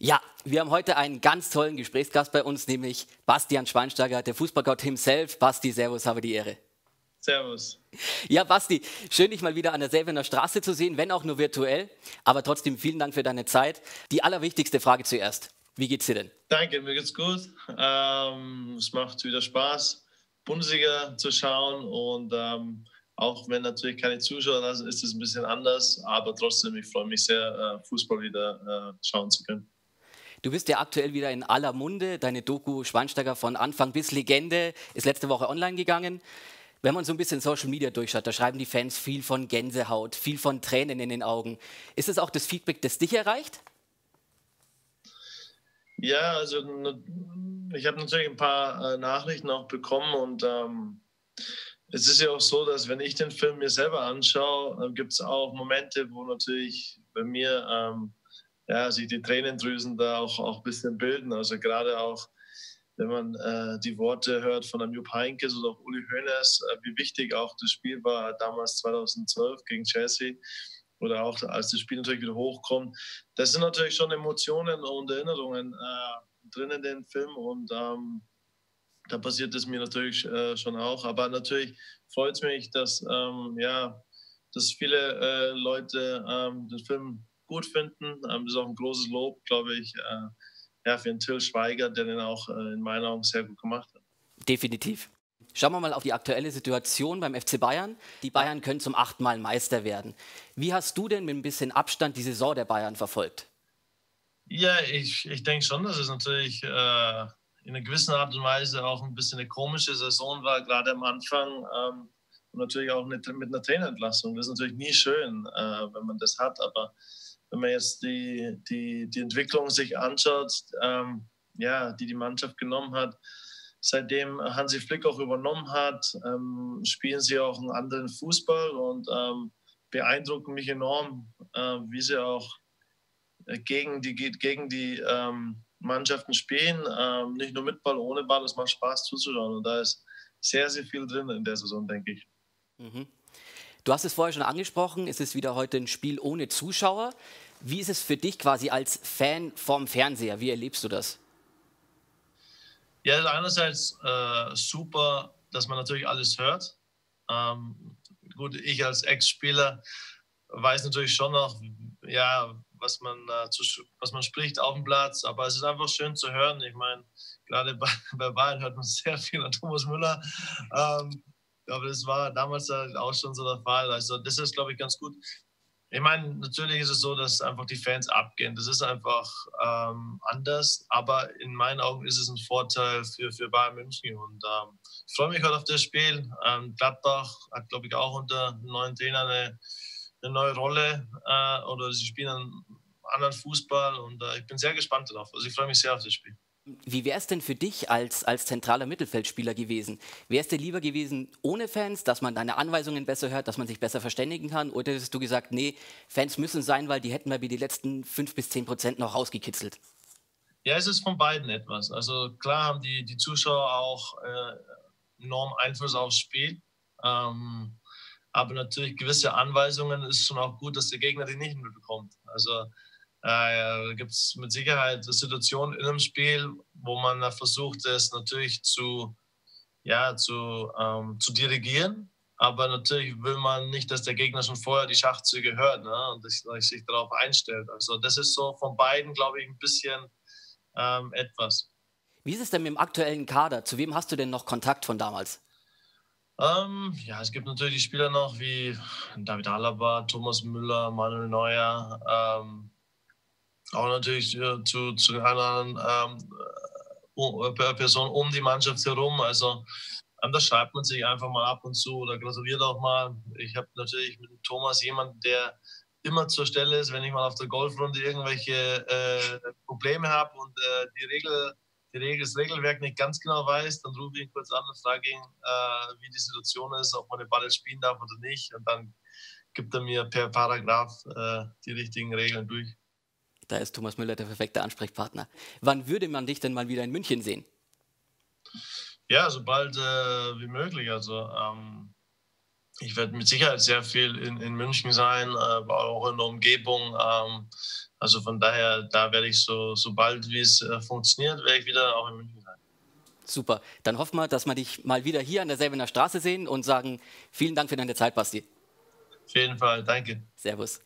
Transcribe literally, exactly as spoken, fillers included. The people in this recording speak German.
Ja, wir haben heute einen ganz tollen Gesprächsgast bei uns, nämlich Bastian Schweinsteiger, der Fußballgott himself. Basti, servus, habe die Ehre. Servus. Ja, Basti, schön, dich mal wieder an der Säbener Straße zu sehen, wenn auch nur virtuell. Aber trotzdem vielen Dank für deine Zeit. Die allerwichtigste Frage zuerst. Wie geht's dir denn? Danke, mir geht's gut. Ähm, es macht wieder Spaß, Bundesliga zu schauen. Und ähm, auch wenn natürlich keine Zuschauer da sind, ist es ein bisschen anders. Aber trotzdem, ich freue mich sehr, Fußball wieder äh, schauen zu können. Du bist ja aktuell wieder in aller Munde. Deine Doku Schweinsteiger von Anfang bis Legende ist letzte Woche online gegangen. Wenn man so ein bisschen Social Media durchschaut, da schreiben die Fans viel von Gänsehaut, viel von Tränen in den Augen. Ist das auch das Feedback, das dich erreicht? Ja, also ich habe natürlich ein paar Nachrichten auch bekommen. Und ähm, es ist ja auch so, dass wenn ich den Film mir selber anschaue, gibt es auch Momente, wo natürlich bei mir... Ähm, Ja, sich die Tränendrüsen da auch, auch ein bisschen bilden. Also gerade auch, wenn man äh, die Worte hört von einem Jupp Heynckes oder auch Uli Hoeneß, äh, wie wichtig auch das Spiel war damals zweitausendzwölf gegen Chelsea oder auch als das Spiel natürlich wieder hochkommt. Das sind natürlich schon Emotionen und Erinnerungen äh, drin in dem Film und ähm, da passiert es mir natürlich äh, schon auch. Aber natürlich freut es mich, dass, ähm, ja, dass viele äh, Leute ähm, den Film gut finden. Das ist auch ein großes Lob, glaube ich, ja, für den Till Schweiger, der den auch in meinen Augen sehr gut gemacht hat. Definitiv. Schauen wir mal auf die aktuelle Situation beim F C Bayern. Die Bayern können zum achten Mal Meister werden. Wie hast du denn mit ein bisschen Abstand die Saison der Bayern verfolgt? Ja, ich, ich denke schon, dass es natürlich äh, in einer gewissen Art und Weise auch ein bisschen eine komische Saison war, gerade am Anfang. Ähm, und natürlich auch mit, mit einer Trainerentlassung. Das ist natürlich nie schön, äh, wenn man das hat, aber wenn man jetzt die, die, die Entwicklung sich anschaut, ähm, ja, die die Mannschaft genommen hat, seitdem Hansi Flick auch übernommen hat, ähm, spielen sie auch einen anderen Fußball und ähm, beeindrucken mich enorm, äh, wie sie auch gegen die, gegen die ähm, Mannschaften spielen. Ähm, nicht nur mit Ball, ohne Ball, es macht Spaß zuzuschauen. Und da ist sehr, sehr viel drin in der Saison, denke ich. Mhm. Du hast es vorher schon angesprochen, es ist wieder heute ein Spiel ohne Zuschauer. Wie ist es für dich quasi als Fan vom Fernseher? Wie erlebst du das? Ja, also einerseits äh, super, dass man natürlich alles hört. Ähm, gut, ich als Ex-Spieler weiß natürlich schon noch, ja, was man, äh, zu, was man spricht auf dem Platz. Aber es ist einfach schön zu hören. Ich meine, gerade bei, bei Bayern hört man sehr viel an Thomas Müller. Ähm, Aber das war damals halt auch schon so der Fall. Also das ist, glaube ich, ganz gut. Ich meine, natürlich ist es so, dass einfach die Fans abgehen. Das ist einfach ähm, anders. Aber in meinen Augen ist es ein Vorteil für, für Bayern München. Und ähm, ich freue mich heute auf das Spiel. Ähm, Gladbach hat, glaube ich, auch unter einem neuen Trainer eine, eine neue Rolle. Äh, oder sie spielen einen anderen Fußball. Und äh, ich bin sehr gespannt darauf. Also ich freue mich sehr auf das Spiel. Wie wäre es denn für dich als, als zentraler Mittelfeldspieler gewesen? Wäre es dir lieber gewesen ohne Fans, dass man deine Anweisungen besser hört, dass man sich besser verständigen kann? Oder hättest du gesagt, nee, Fans müssen sein, weil die hätten wir wie die letzten fünf bis zehn Prozent noch rausgekitzelt? Ja, es ist von beiden etwas. Also klar haben die, die Zuschauer auch äh, enormen Einfluss aufs Spiel. Ähm, aber natürlich gewisse Anweisungen ist schon auch gut, dass der Gegner die nicht mitbekommt. Also Da gibt es mit Sicherheit Situationen in einem Spiel, wo man versucht, es natürlich zu, ja, zu, ähm, zu dirigieren. Aber natürlich will man nicht, dass der Gegner schon vorher die Schachzüge hört, ne? Und sich, sich darauf einstellt. Also das ist so von beiden, glaube ich, ein bisschen ähm, etwas. Wie ist es denn mit dem aktuellen Kader? Zu wem hast du denn noch Kontakt von damals? Ähm, ja, es gibt natürlich die Spieler noch wie David Alaba, Thomas Müller, Manuel Neuer, ähm, auch natürlich ja, zu, zu einer anderen ähm, Person um die Mannschaft herum. Also ähm, da schreibt man sich einfach mal ab und zu oder gratuliert auch mal. Ich habe natürlich mit Thomas jemanden, der immer zur Stelle ist, wenn ich mal auf der Golfrunde irgendwelche äh, Probleme habe und äh, die Regel, die Regel, das Regelwerk nicht ganz genau weiß, dann rufe ich ihn kurz an und frage ihn, äh, wie die Situation ist, ob man den Ball jetzt spielen darf oder nicht. Und dann gibt er mir per Paragraph äh, die richtigen Regeln durch. Da ist Thomas Müller der perfekte Ansprechpartner. Wann würde man dich denn mal wieder in München sehen? Ja, so bald äh, wie möglich. Also ähm, ich werde mit Sicherheit sehr viel in, in München sein, aber auch in der Umgebung. Ähm, also von daher, da werde ich so, sobald wie es äh, funktioniert, werde ich wieder auch in München sein. Super. Dann hoffen wir, dass wir dich mal wieder hier an der Säbener Straße sehen und sagen, vielen Dank für deine Zeit, Basti. Auf jeden Fall. Danke. Servus.